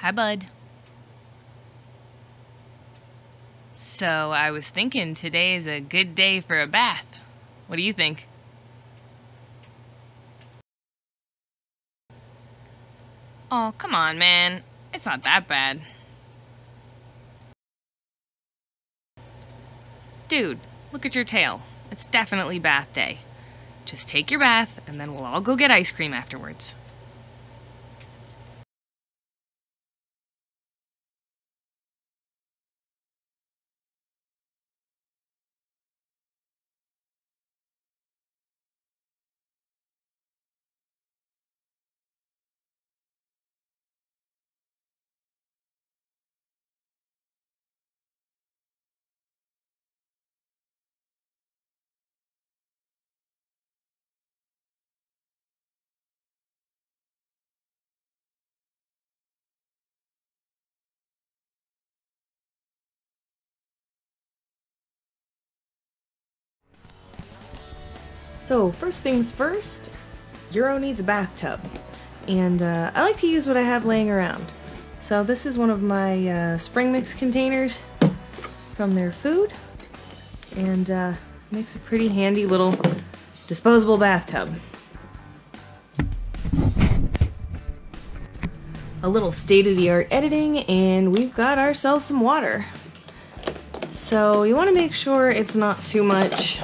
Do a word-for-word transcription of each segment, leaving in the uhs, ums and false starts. Hi, bud. So I was thinking today is a good day for a bath. What do you think? Oh, come on, man. It's not that bad. Dude, look at your tail. It's definitely bath day. Just take your bath, and then we'll all go get ice cream afterwards. So first things first, Uro needs a bathtub, and uh, I like to use what I have laying around. So this is one of my uh, spring mix containers from their food, and uh, makes a pretty handy little disposable bathtub. A little state-of-the-art editing and we've got ourselves some water. So you want to make sure it's not too much.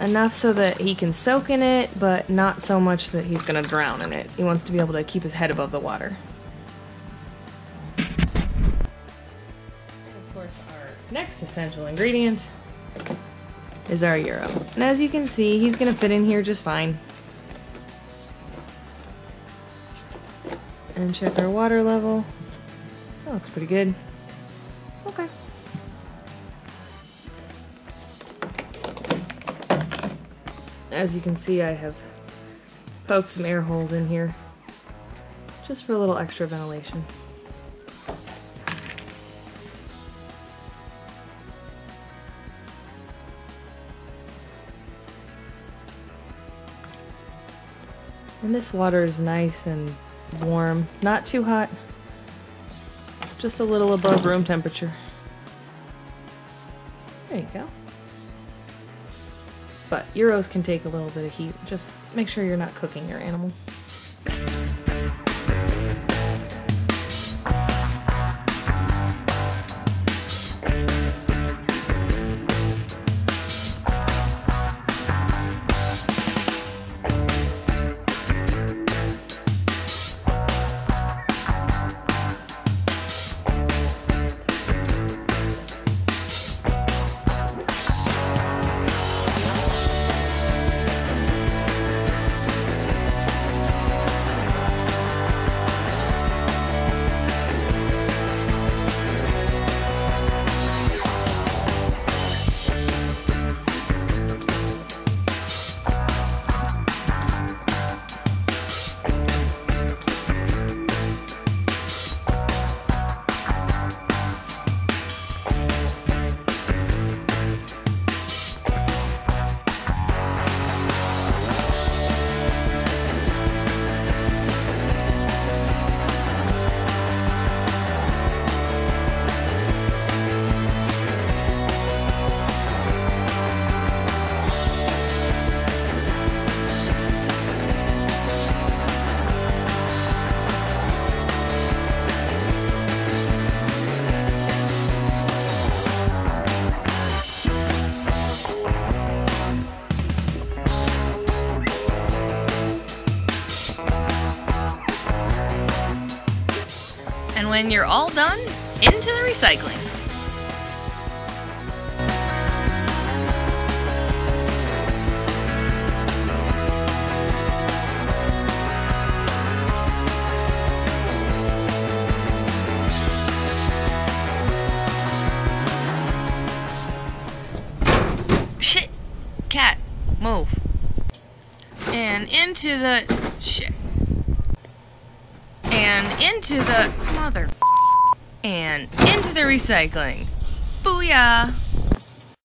Enough so that he can soak in it, but not so much that he's gonna drown in it. He wants to be able to keep his head above the water. And of course our next essential ingredient is our Uro. And as you can see, he's gonna fit in here just fine. And check our water level. That looks pretty good. Okay. As you can see, I have poked some air holes in here, just for a little extra ventilation. And this water is nice and warm, not too hot, just a little above room temperature. There you go. But Uros can take a little bit of heat. Just make sure you're not cooking your animal. And when you're all done, into the recycling. Shit! Cat, move. And into the... shit. And into the mother... and into the recycling. Booyah!